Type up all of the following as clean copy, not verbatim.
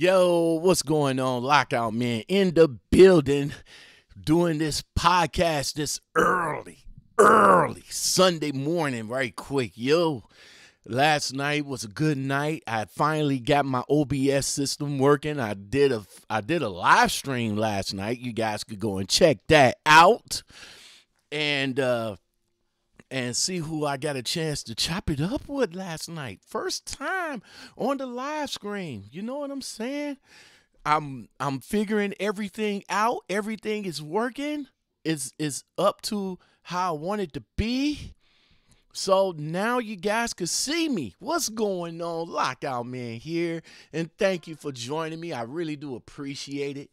Yo, what's going on? Lockout Man in the building, doing this podcast this early Sunday morning right quick. Yo, last night was a good night. I finally got my OBS system working. I did a live stream last night. You guys could go and check that out and see who I got a chance to chop it up with last night. First time on the live screen. You know what I'm saying? I'm figuring everything out. Everything is working. It's up to how I want it to be. So now you guys can see me. What's going on? Lockout Man here. And thank you for joining me. I really do appreciate it.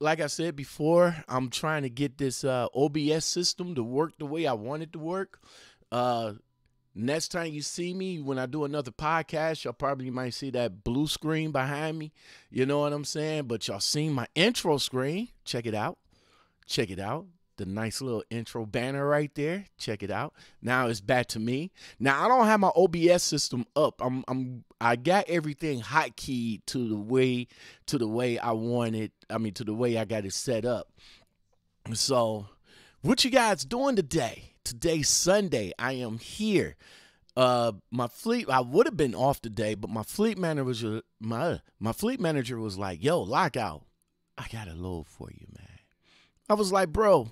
Like I said before, I'm trying to get this OBS system to work the way I want it to work. Next time you see me, when I do another podcast, y'all probably might see that blue screen behind me. You know what I'm saying? But y'all seen my intro screen. Check it out. Check it out. The nice little intro banner right there. Check it out. Now it's back to me. Now I don't have my OBS system up. I got everything hotkeyed to the way I want it. I mean, to the way I got it set up. So what you guys doing today? Today's Sunday. I am here. I would have been off today, but my fleet manager was like, "Yo, Lockout, I got a load for you, man." I was like, "Bro,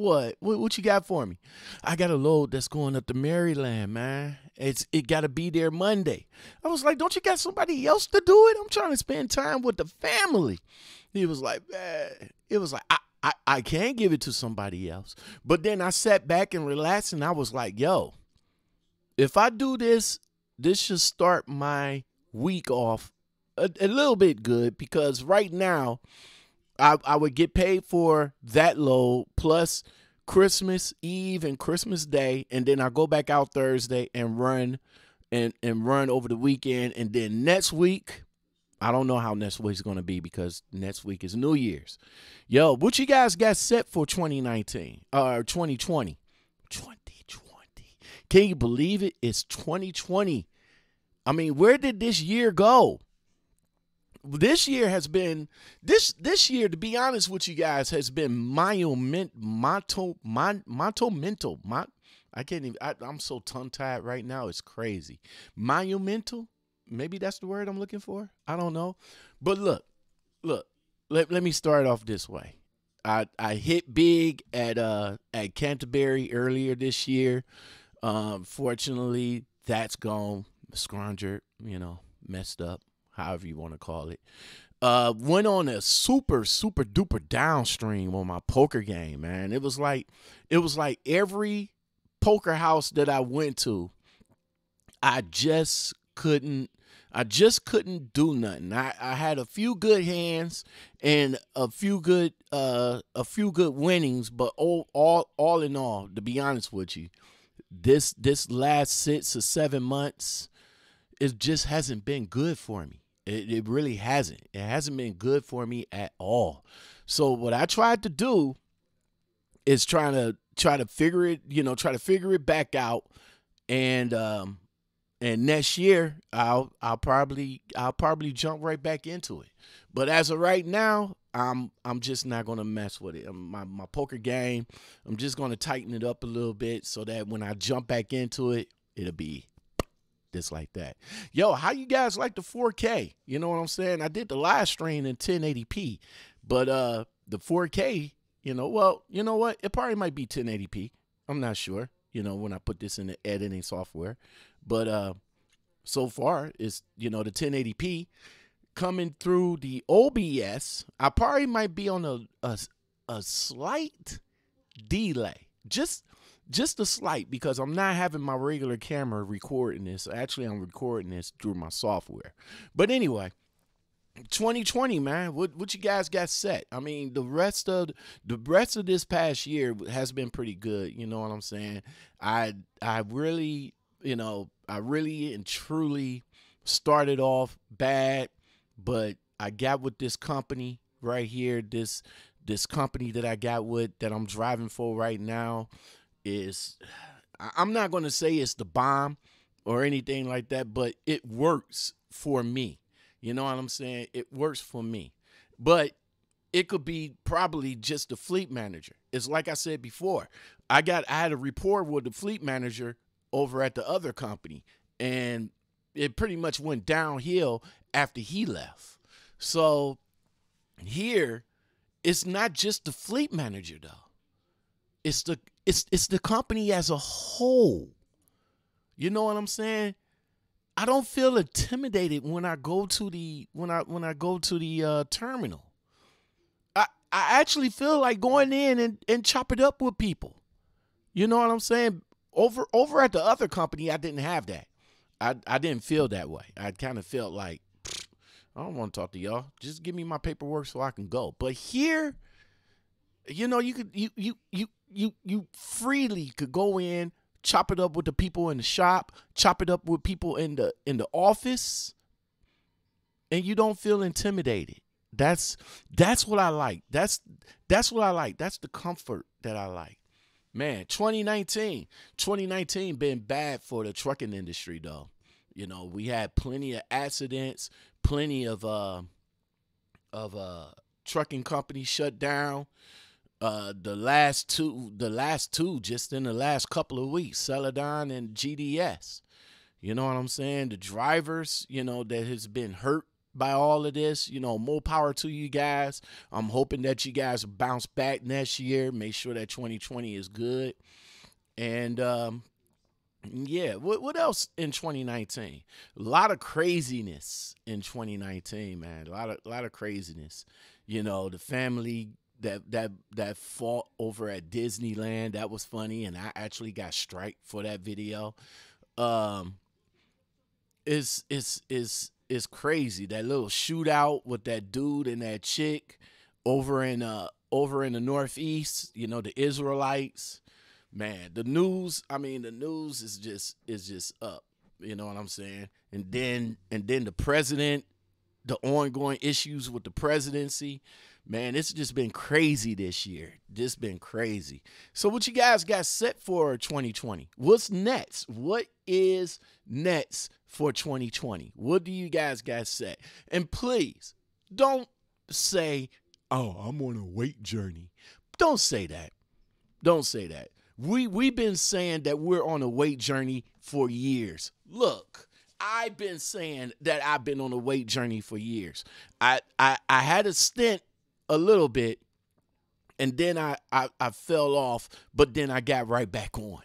What you got for me?" "I got a load that's going up to Maryland, man. It got to be there Monday." I was like, "Don't you got somebody else to do it? I'm trying to spend time with the family." He was like, "Man." It was like, I can't give it to somebody else. But then I sat back and relaxed, and I was like, "Yo, if I do this, this should start my week off a little bit good, because right now, I would get paid for that load plus Christmas Eve and Christmas Day, and then I go back out Thursday and run over the weekend, and then next week, I don't know how next week's gonna be because next week is New Year's." Yo, what you guys got set for 2019 or 2020? 2020. Can you believe it? It's 2020. I mean, where did this year go? This year has been this year, to be honest with you guys, has been monumental. I can't even. I'm so tongue tied right now. It's crazy. Monumental. Maybe that's the word I'm looking for. I don't know. But look. Let me start off this way. I hit big at Canterbury earlier this year. Fortunately, that's gone. Scroungered, you know, messed up, however you want to call it. Went on a super duper downstream on my poker game, man. It was like every poker house that I went to, I just couldn't do nothing. I had a few good hands and a few good winnings, but all in all, to be honest with you, this last 6 or 7 months, it just hasn't been good for me. It really hasn't. It hasn't been good for me at all. So what I tried to do is try to figure it, you know, back out. And next year I'll probably jump right back into it. But as of right now, I'm just not gonna mess with it. My poker game, I'm just gonna tighten it up a little bit so that when I jump back into it, it'll be just like that. Yo, how you guys like the 4K? You know what I'm saying? I did the live stream in 1080p, but the 4K, you know, well, you know what? It probably might be 1080p. I'm not sure, you know, when I put this in the editing software. But so far it's, you know, the 1080p coming through the OBS. I probably might be on a slight delay. Just a slight, because I'm not having my regular camera recording this. Actually, I'm recording this through my software. But anyway, 2020, man, what you guys got set? I mean, the rest of this past year has been pretty good. You know what I'm saying? I really, you know, I really and truly started off bad, but I got with this company right here. This company that I got with, that I'm driving for right now, is, I'm not going to say it's the bomb or anything like that, but it works for me. You know what I'm saying? It works for me. But it could be probably just the fleet manager. It's like I said before, I had a rapport with the fleet manager over at the other company, and it pretty much went downhill after he left. So here, it's not just the fleet manager though. It's the company as a whole. You know what I'm saying? I don't feel intimidated when I go to the terminal. I actually feel like going in and chop it up with people. You know what I'm saying? Over at the other company, I didn't have that. I didn't feel that way. I kind of felt like, I don't want to talk to y'all. Just give me my paperwork so I can go. But here, you know, you freely could go in, chop it up with the people in the shop, chop it up with people in the office, and you don't feel intimidated. That's what I like. That's what I like. That's the comfort that I like. Man, 2019 been bad for the trucking industry though. You know, we had plenty of accidents, plenty of trucking companies shut down. The last two just in the last couple of weeks, Celadon and GDS. You know what I'm saying? The drivers, you know, that has been hurt by all of this, you know, more power to you guys. I'm hoping that you guys bounce back next year. Make sure that 2020 is good. And yeah, what else in 2019? A lot of craziness in 2019, man. A lot of craziness. You know, the family that fought over at Disneyland, that was funny, and I actually got striked for that video. It's crazy, that little shootout with that dude and that chick over in the Northeast, you know, the Israelites. Man, the news, I mean, the news is just up, you know what I'm saying? And then the president, the ongoing issues with the presidency. Man, it's just been crazy this year. Just been crazy. So what you guys got set for 2020? What's next? What is next for 2020? What do you guys got set? And please, don't say, oh, I'm on a weight journey. Don't say that. Don't say that. We've been saying that we're on a weight journey for years. Look. I've been saying that I've been on a weight journey for years. I had a stint a little bit, and then I fell off, but then I got right back on.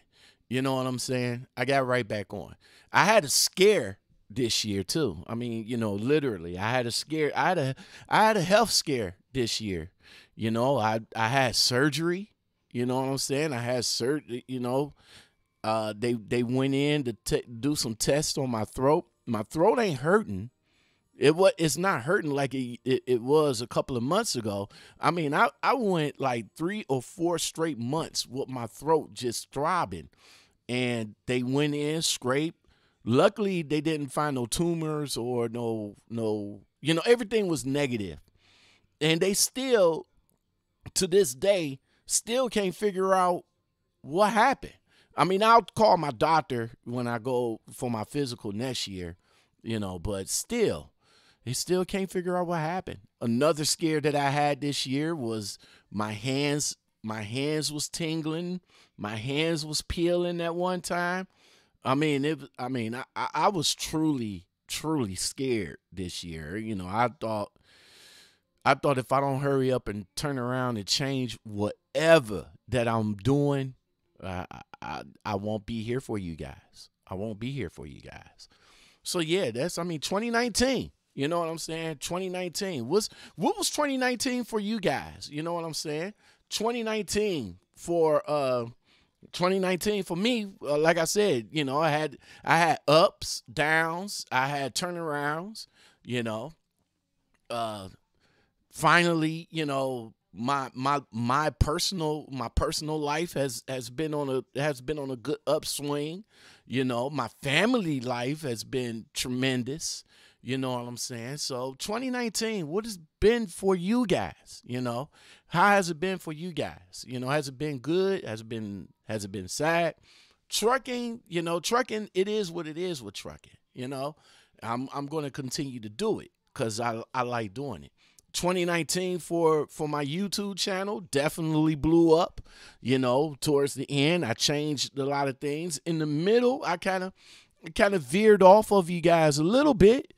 You know what I'm saying? I got right back on. I had a scare this year too. I mean, you know, literally, I had a scare. I had a health scare this year. You know, I had surgery. You know what I'm saying? I had surgery, you know. They went in to do some tests on my throat. My throat ain't hurting. It's not hurting like it was a couple of months ago. I mean, I went like 3 or 4 straight months with my throat just throbbing. And they went in, scraped. Luckily, they didn't find no tumors or no, you know, everything was negative. And they still, to this day, still can't figure out what happened. I mean, I'll call my doctor when I go for my physical next year, you know, but still, they still can't figure out what happened. Another scare that I had this year was my hands was tingling. My hands was peeling at one time. I mean, I was truly, truly scared this year. You know, I thought if I don't hurry up and turn around and change whatever that I'm doing, I won't be here for you guys. I won't be here for you guys. So yeah, I mean, 2019. You know what I'm saying? 2019. What was 2019 for you guys? You know what I'm saying? 2019 for 2019 for me. Like I said, you know, I had ups, downs, I had turnarounds. You know, finally, you know. My personal life has been on a good upswing. You know, my family life has been tremendous. You know what I'm saying? So 2019, what has been for you guys? You know, how has it been for you guys? You know, has it been good? Has it been sad? Trucking, you know, trucking, it is what it is with trucking. You know, I'm going to continue to do it. because I like doing it. 2019 for my YouTube channel definitely blew up, you know, towards the end. I changed a lot of things. In the middle, I kind of veered off of you guys a little bit,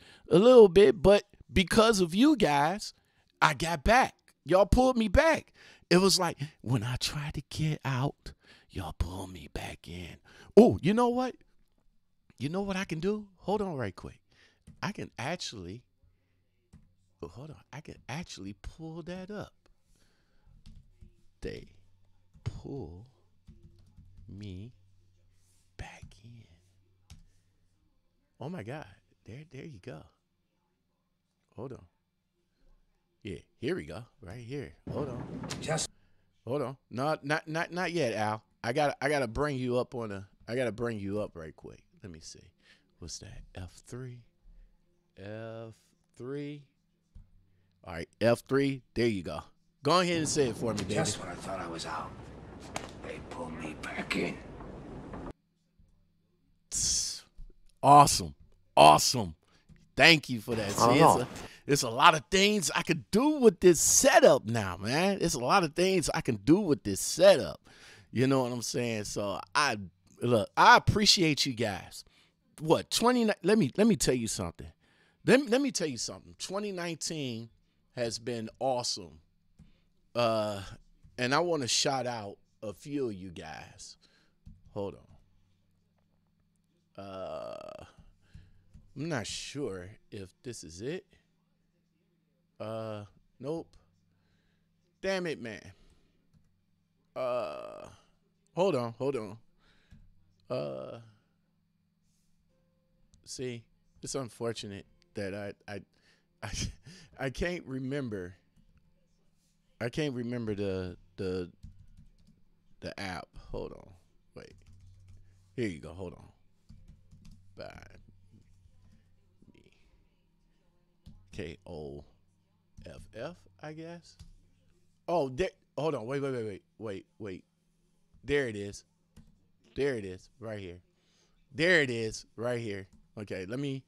but because of you guys, I got back. Y'all pulled me back. It was like when I tried to get out, y'all pulled me back in. Oh, you know what? You know what I can do? Hold on right quick. I can actually... hold on, I can actually pull that up. They pull me back in. Oh my God, there you go. Hold on. Yeah, here we go, right here. Hold on. Just hold on. No, not yet, Al. I gotta bring you up on a. I gotta bring you up right quick. Let me see. What's that? F3. All right, F3, there you go. Go ahead and say it for me, baby. Just when I thought I was out, they pulled me back in. Awesome. Awesome. Thank you for that. See, there's a lot of things I could do with this setup now, man. There's a lot of things I can do with this setup. You know what I'm saying? So, I appreciate you guys. What, 29? Let me tell you something. Let me tell you something. 2019... has been awesome. And I want to shout out a few of you guys. Hold on. I'm not sure if this is it. Nope. Damn it, man. Hold on. See, it's unfortunate that I can't remember. I can't remember the app. Hold on. Wait. Here you go. Hold on. By me. KOFF, I guess. Oh, there. Hold on. Wait. There it is. Right here. There it is. Right here. Okay, let me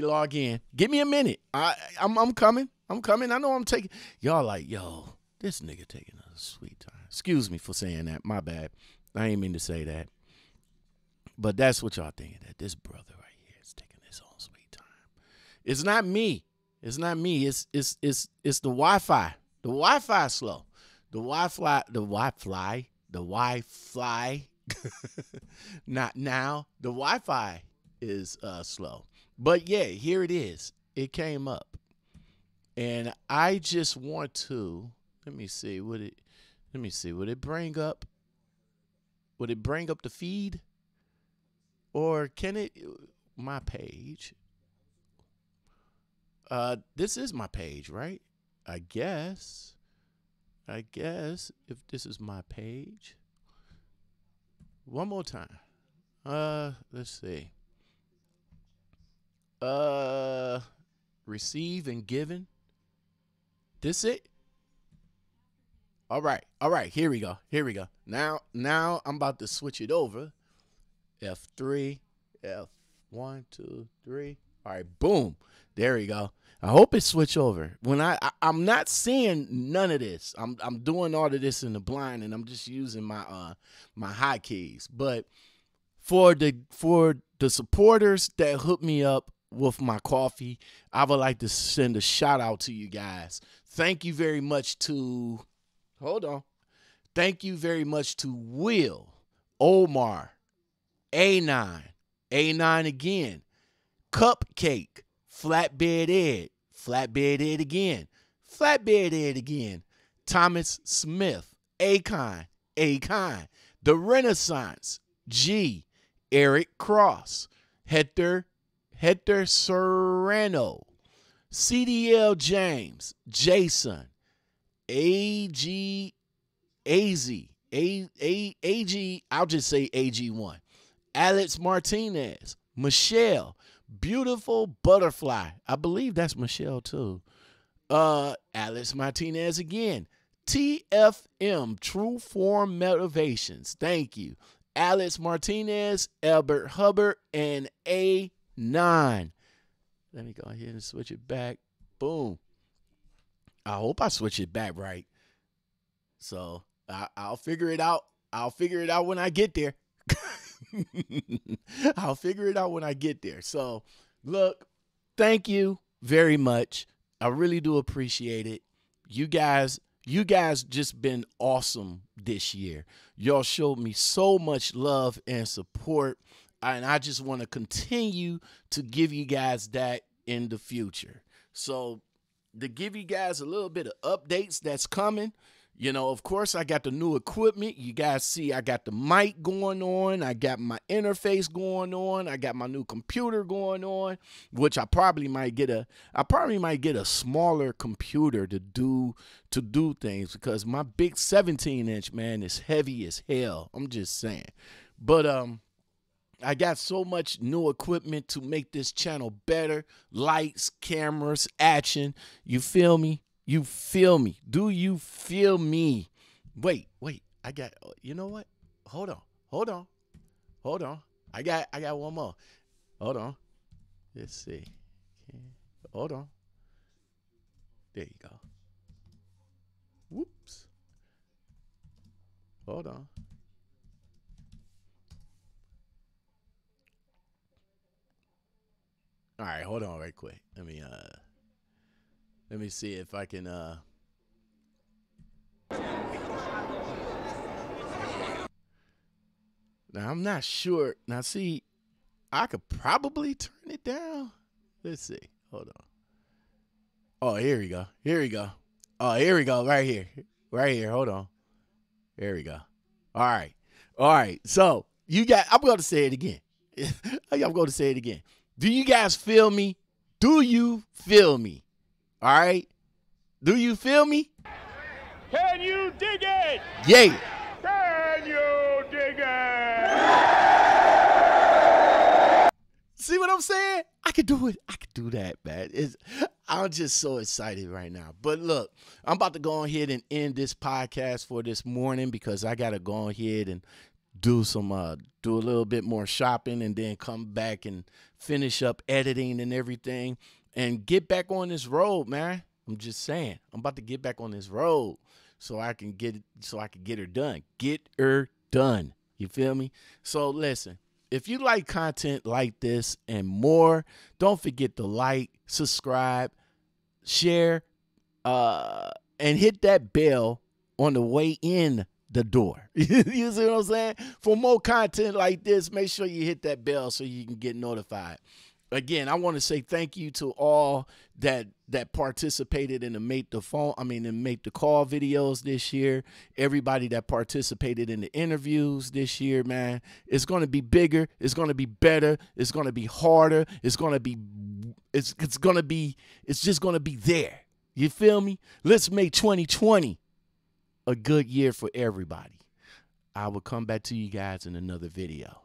log in. Give me a minute. I'm coming. I know I'm taking y'all like, yo, this nigga taking a sweet time. Excuse me for saying that. My bad. I ain't mean to say that. But that's what y'all thinking, that this brother right here is taking his own sweet time. It's not me. It's not me. It's the Wi-Fi. The Wi-Fi is slow. The Wi-Fi. Not now. The Wi-Fi is slow, but yeah, here it is. It came up, and I just want to let me see would it bring up the feed, or can it my page? This is my page, right? I guess if this is my page. One more time. Let's see. Receive and given. This it? All right. Here we go. Now I'm about to switch it over. F3, F1, 2, 3. All right, boom. There we go. I hope it switch over. When I'm not seeing none of this. I'm doing all of this in the blind, and I'm just using my my hotkeys. But for the supporters that hooked me up with my coffee, I would like to send a shout out to you guys. Thank you very much to, hold on, thank you very much to Will, Omar, A9 again, Cupcake, Flatbed Ed again, Thomas Smith, Akon, The Renaissance, G, Eric Cross, Hector Serrano, CDL James, Jason, AG, I'll just say AG1, Alex Martinez, Michelle, Beautiful Butterfly, I believe that's Michelle too, Alex Martinez again, TFM, True Form Motivations, thank you, Alex Martinez, Albert Hubbard, and A9. Let me go ahead and switch it back. boom. I hope I switch it back right. So I'll figure it out. I'll figure it out when I get there. I'll figure it out when I get there. So look, thank you very much. I really do appreciate it. You guys just been awesome this year. Y'all showed me so much love and support. And I just want to continue to give you guys that in the future. So to give you guys a little bit of updates that's coming, you know, of course, I got the new equipment. You guys see I got the mic going on. I got my interface going on. I got my new computer going on, which I probably might get a smaller computer to do things, because my big 17-inch, man, is heavy as hell. I'm just saying. But I got so much new equipment to make this channel better. Lights, cameras, action. You feel me? You feel me? Do you feel me? Wait. I got, you know what? Hold on. I got one more. Hold on. Let's see. Hold on. There you go. Whoops. Hold on. All right, hold on right quick. Let me see if I can Now I'm not sure. Now see, I could probably turn it down. Let's see. Hold on. Oh, here we go. Here we go. Oh, here we go. Right here. Right here. Hold on. There we go. All right. All right. So I'm gonna say it again. I'm gonna say it again. Do you guys feel me? Do you feel me? All right? Do you feel me? Can you dig it? Yeah. Can you dig it? See what I'm saying? I could do it. I could do that, man. I'm just so excited right now. But look, I'm about to go ahead and end this podcast for this morning, because I got to go ahead and do a little bit more shopping, and then come back and finish up editing and everything and get back on this road, man. I'm just saying, I'm about to get back on this road so I can get her done. Get her done. You feel me? So listen, if you like content like this and more, don't forget to like, subscribe, share, and hit that bell on the way in the door. You see what I'm saying? For more content like this, make sure you hit that bell so you can get notified. Again, I want to say thank you to all that participated in the make the call videos this year. Everybody that participated in the interviews this year, man. It's going to be bigger, it's going to be better, it's going to be harder, it's just going to be there. You feel me? Let's make 2020 a good year for everybody. I will come back to you guys in another video.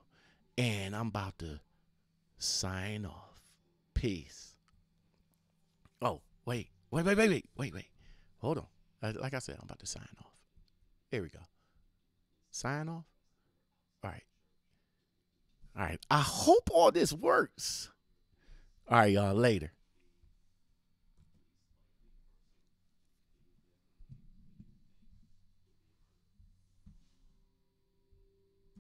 And I'm about to sign off. Peace. Oh, wait. Hold on. Like I said, I'm about to sign off. Here we go. Sign off. All right. All right. I hope all this works. All right, y'all. Later.